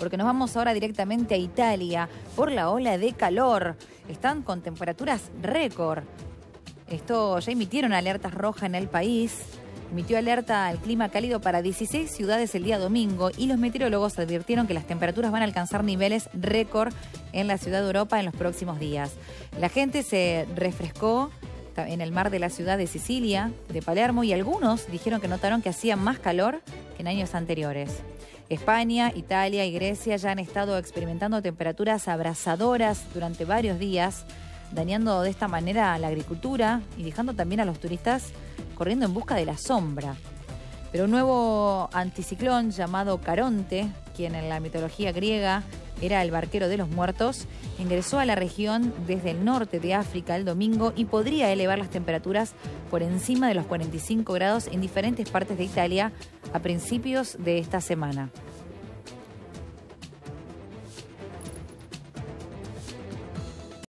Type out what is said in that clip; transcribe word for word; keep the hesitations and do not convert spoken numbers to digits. porque nos vamos ahora directamente a Italia por la ola de calor. Están con temperaturas récord. Esto ya emitieron alertas rojas en el país. Emitió alerta al clima cálido para dieciséis ciudades el día domingo y los meteorólogos advirtieron que las temperaturas van a alcanzar niveles récord en la ciudad de Europa en los próximos días. La gente se refrescó en el mar de la ciudad de Sicilia, de Palermo, y algunos dijeron que notaron que hacía más calor que en años anteriores. España, Italia y Grecia ya han estado experimentando temperaturas abrasadoras durante varios días, dañando de esta manera a la agricultura y dejando también a los turistas corriendo en busca de la sombra. Pero un nuevo anticiclón llamado Caronte, quien en la mitología griega era el barquero de los muertos, ingresó a la región desde el norte de África el domingo y podría elevar las temperaturas por encima de los cuarenta y cinco grados en diferentes partes de Italia a principios de esta semana.